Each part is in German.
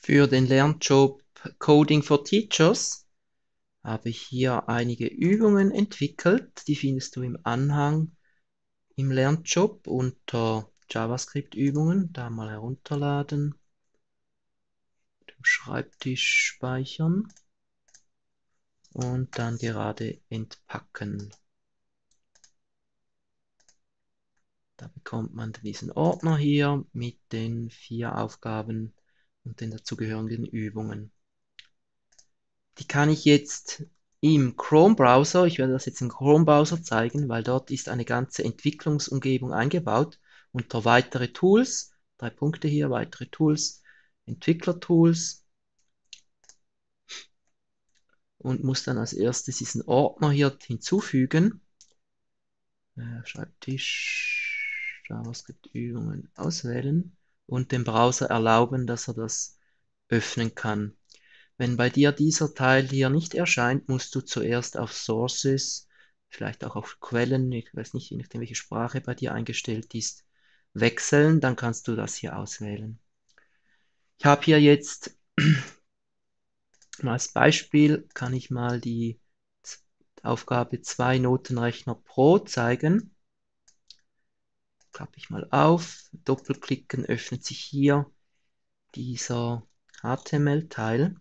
für den Lernjob Coding for Teachers habe ich hier einige Übungen entwickelt. Die findest du im Anhang im Lernjob unter JavaScript-Übungen. Da mal herunterladen, mit dem Schreibtisch speichern und dann gerade entpacken. Da bekommt man diesen Ordner hier mit den 4 Aufgaben und den dazugehörigen Übungen. Die kann ich jetzt im Chrome-Browser, ich werde das jetzt im Chrome-Browser zeigen, weil dort ist eine ganze Entwicklungsumgebung eingebaut. Unter weitere Tools, 3 Punkte hier, weitere Tools, Entwickler-Tools. Und muss dann als erstes diesen Ordner hier hinzufügen. Schreibtisch, JavaScript-Übungen auswählen und dem Browser erlauben, dass er das öffnen kann. Wenn bei dir dieser Teil hier nicht erscheint, musst du zuerst auf Sources, vielleicht auch auf Quellen, ich weiß nicht, je nachdem welche Sprache bei dir eingestellt ist, wechseln, dann kannst du das hier auswählen. Ich habe hier jetzt mal als Beispiel, kann ich mal die Aufgabe 2 Notenrechner Pro zeigen. Klappe ich mal auf, doppelklicken, öffnet sich hier dieser HTML-Teil.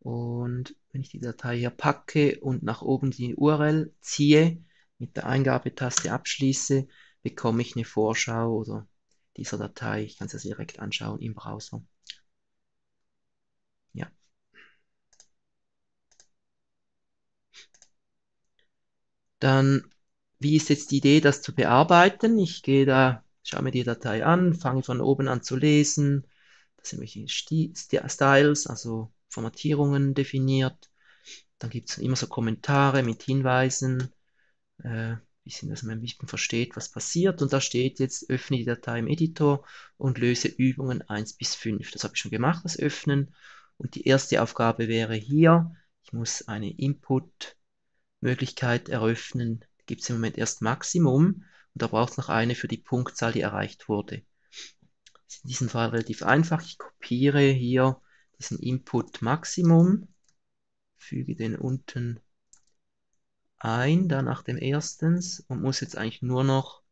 Und wenn ich die Datei hier packe und nach oben die URL ziehe, mit der Eingabetaste abschließe, bekomme ich eine Vorschau oder dieser Datei. Ich kann es direkt anschauen im Browser. Ja. Dann, wie ist jetzt die Idee, das zu bearbeiten? Ich gehe da, schaue mir die Datei an, fange von oben an zu lesen. Da sind welche Styles, also Formatierungen definiert. Dann gibt es immer so Kommentare mit Hinweisen, dass man ein bisschen versteht, was passiert. Und da steht jetzt, öffne die Datei im Editor und löse Übungen 1 bis 5. Das habe ich schon gemacht, das Öffnen. Und die erste Aufgabe wäre hier, ich muss eine Input-Möglichkeit eröffnen. Gibt es im Moment erst Maximum. Und da braucht es noch eine für die Punktzahl, die erreicht wurde. Das ist in diesem Fall relativ einfach. Ich kopiere hier diesen Input Maximum, füge den unten ein, dann nach dem erstens, und muss jetzt eigentlich nur noch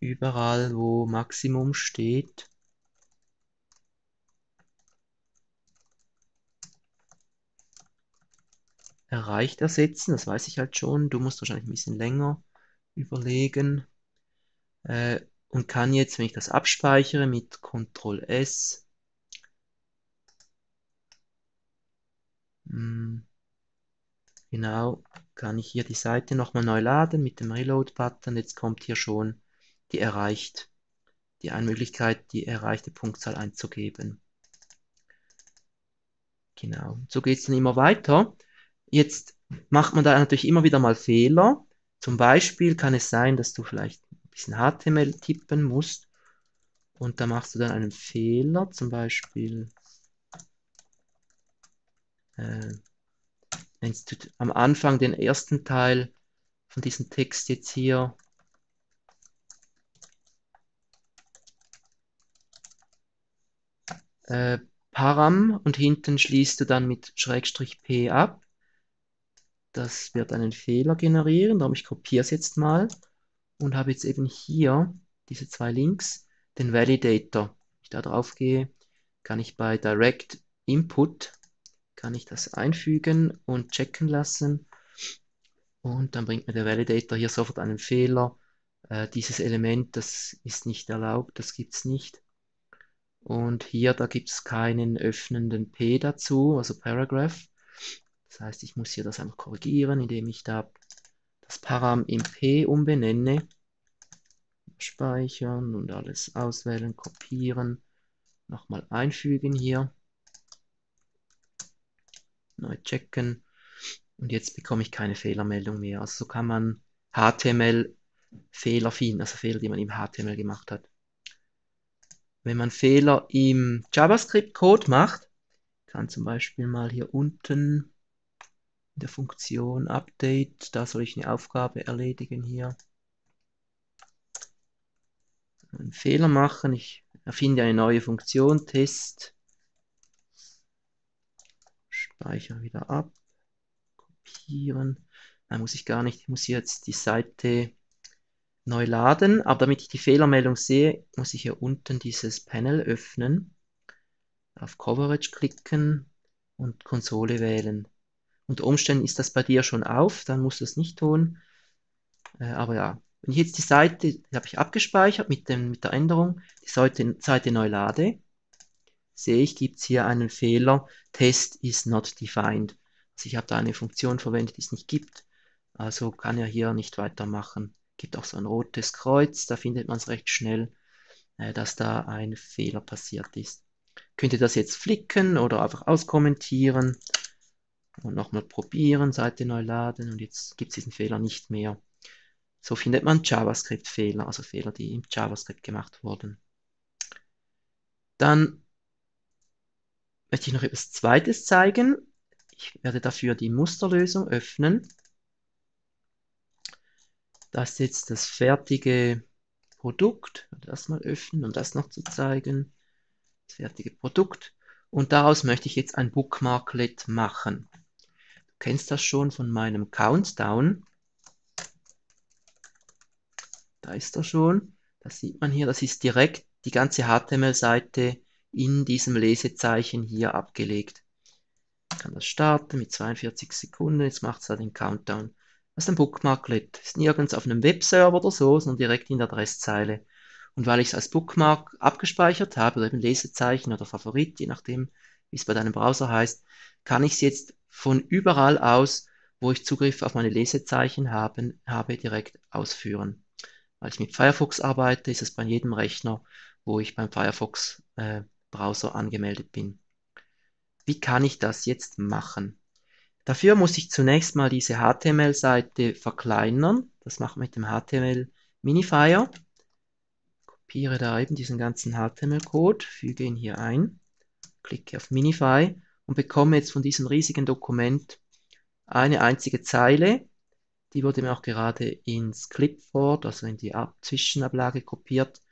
überall, wo Maximum steht, erreicht ersetzen. Das weiß ich halt schon, du musst wahrscheinlich ein bisschen länger überlegen, und kann jetzt, wenn ich das abspeichere, mit Ctrl S genau, kann ich hier die Seite nochmal neu laden mit dem Reload-Button. Jetzt kommt hier schon die erreicht, die eine Möglichkeit, die erreichte Punktzahl einzugeben. Genau, so geht es dann immer weiter. Jetzt macht man da natürlich immer wieder mal Fehler. Zum Beispiel kann es sein, dass du vielleicht ein bisschen HTML tippen musst und da machst du dann einen Fehler, zum Beispiel nennst du am Anfang den ersten Teil von diesem Text jetzt hier Param und hinten schließt du dann mit Schrägstrich P ab. Das wird einen Fehler generieren, darum ich kopiere es jetzt mal und habe jetzt eben hier diese 2 Links, den Validator. Wenn ich da drauf gehe, kann ich bei Direct Input kann ich das einfügen und checken lassen. Und dann bringt mir der Validator hier sofort einen Fehler. Dieses Element, das ist nicht erlaubt, das gibt es nicht. Und hier, da gibt es keinen öffnenden P dazu, also Paragraph. Das heißt, ich muss hier das einfach korrigieren, indem ich da das Param in P umbenenne. Speichern und alles auswählen, kopieren, nochmal einfügen hier. Neu checken und jetzt bekomme ich keine Fehlermeldung mehr. Also so kann man HTML-Fehler finden, also Fehler, die man im HTML gemacht hat. Wenn man Fehler im JavaScript-Code macht, kann zum Beispiel mal hier unten in der Funktion Update, da soll ich eine Aufgabe erledigen hier, einen Fehler machen. Ich Erfinde eine neue Funktion, Test. Speichern wieder ab. Kopieren. Nein, muss ich gar nicht. Ich muss jetzt die Seite neu laden. Aber damit ich die Fehlermeldung sehe, muss ich hier unten dieses Panel öffnen. Auf Coverage klicken und Konsole wählen. Unter Umständen ist das bei dir schon auf, dann musst du es nicht tun. Aber ja, wenn ich jetzt die Seite, die habe ich abgespeichert mit der Änderung, die Seite neu lade, sehe ich, gibt es hier einen Fehler, Test is not defined. Also ich habe da eine Funktion verwendet, die es nicht gibt, also kann er hier nicht weitermachen. Gibt auch so ein rotes Kreuz, da findet man es recht schnell, dass da ein Fehler passiert ist. Könnt ihr das jetzt flicken oder einfach auskommentieren und nochmal probieren, Seite neu laden und jetzt gibt es diesen Fehler nicht mehr. So findet man JavaScript-Fehler, also Fehler, die im JavaScript gemacht wurden. Dann möchte ich noch etwas Zweites zeigen. Ich werde dafür die Musterlösung öffnen. Da ist jetzt das fertige Produkt. Das mal öffnen, um das noch zu zeigen. Das fertige Produkt. Und daraus möchte ich jetzt ein Bookmarklet machen. Du kennst das schon von meinem Countdown. Da ist er schon. Das sieht man hier. Das ist direkt die ganze HTML-Seite in diesem Lesezeichen hier abgelegt. Ich kann das starten mit 42 Sekunden. Jetzt macht es da den Countdown. Das ist ein Bookmarklet. Ist nirgends auf einem Webserver oder so, sondern direkt in der Adresszeile. Und weil ich es als Bookmark abgespeichert habe, oder eben Lesezeichen oder Favorit, je nachdem, wie es bei deinem Browser heißt, kann ich es jetzt von überall aus, wo ich Zugriff auf meine Lesezeichen habe, direkt ausführen. Weil ich mit Firefox arbeite, ist es bei jedem Rechner, wo ich beim Firefox Browser angemeldet bin. Wie kann ich das jetzt machen? Dafür muss ich zunächst mal diese HTML-Seite verkleinern. Das mache ich mit dem HTML-Minifier. Kopiere da eben diesen ganzen HTML-Code, füge ihn hier ein, klicke auf Minify und bekomme jetzt von diesem riesigen Dokument eine einzige Zeile. Die wurde mir auch gerade ins Clipboard, also in die Zwischenablage kopiert.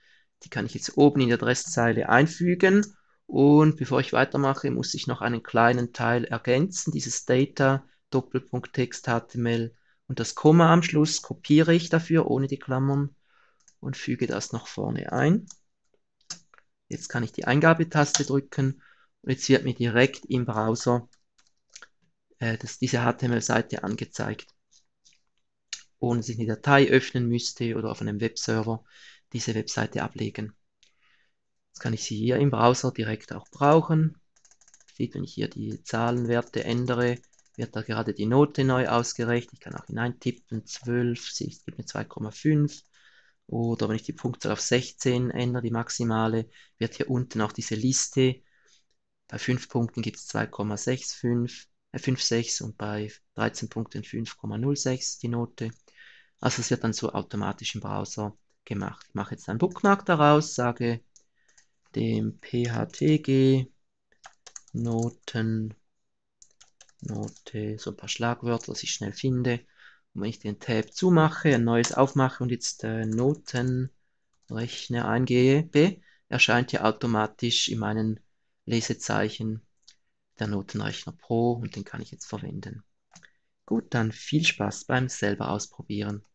Die kann ich jetzt oben in die Adresszeile einfügen. Und bevor ich weitermache, muss ich noch einen kleinen Teil ergänzen. Dieses Data, Doppelpunkt, Text, HTML und das Komma am Schluss kopiere ich dafür ohne die Klammern und füge das noch vorne ein. Jetzt kann ich die Eingabetaste drücken und jetzt wird mir direkt im Browser diese HTML-Seite angezeigt. Ohne dass ich eine Datei öffnen müsste oder auf einem Webserver diese Webseite ablegen. Jetzt kann ich sie hier im Browser direkt auch brauchen. Seht, wenn ich hier die Zahlenwerte ändere, wird da gerade die Note neu ausgerechnet. Ich kann auch hineintippen, 12, es gibt mir 2,5. Oder wenn ich die Punktzahl auf 16 ändere, die maximale, wird hier unten auch diese Liste. Bei 5 Punkten gibt es 2,56 und bei 13 Punkten 5,06 die Note. Also es wird dann so automatisch im Browser gemacht. Ich mache jetzt einen Bookmark daraus, sage dem PHTG Note, so ein paar Schlagwörter, dass ich schnell finde. Und wenn ich den Tab zumache, ein neues aufmache und jetzt Notenrechner eingebe, erscheint hier automatisch in meinen Lesezeichen der Notenrechner Pro und den kann ich jetzt verwenden. Gut, dann viel Spaß beim selber ausprobieren.